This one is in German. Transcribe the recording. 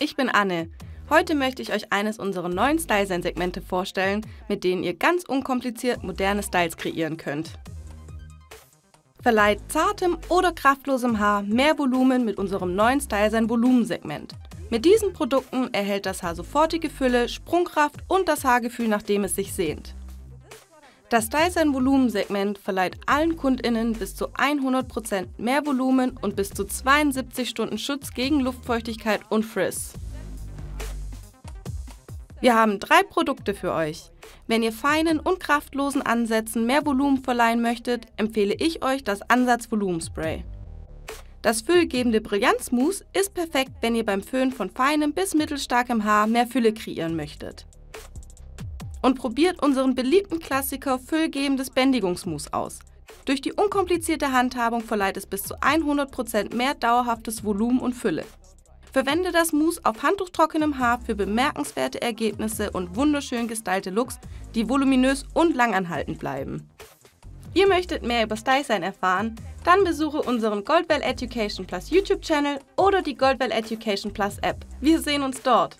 Ich bin Anne. Heute möchte ich euch eines unserer neuen StyleSign-Segmente vorstellen, mit denen ihr ganz unkompliziert moderne Styles kreieren könnt. Verleiht zartem oder kraftlosem Haar mehr Volumen mit unserem neuen StyleSign-Volumensegment. Mit diesen Produkten erhält das Haar sofortige Fülle, Sprungkraft und das Haargefühl, nach dem es sich sehnt. Das StyleSign-Volumensegment verleiht allen KundInnen bis zu 100% mehr Volumen und bis zu 72 Stunden Schutz gegen Luftfeuchtigkeit und Frizz. Wir haben drei Produkte für euch. Wenn ihr feinen und kraftlosen Ansätzen mehr Volumen verleihen möchtet, empfehle ich euch das ANSATZVOLUMEN-SPRAY. Das füllgebende Brillanz-Mousse ist perfekt, wenn ihr beim Föhn von feinem bis mittelstarkem Haar mehr Fülle kreieren möchtet. Und probiert unseren beliebten Klassiker füllgebendes Bändigungsmousse aus. Durch die unkomplizierte Handhabung verleiht es bis zu 100% mehr dauerhaftes Volumen und Fülle. Verwende das Mousse auf handtuchtrockenem Haar für bemerkenswerte Ergebnisse und wunderschön gestylte Looks, die voluminös und langanhaltend bleiben. Ihr möchtet mehr über StyleSign erfahren? Dann besuche unseren Goldwell Education Plus YouTube-Channel oder die Goldwell Education Plus App. Wir sehen uns dort!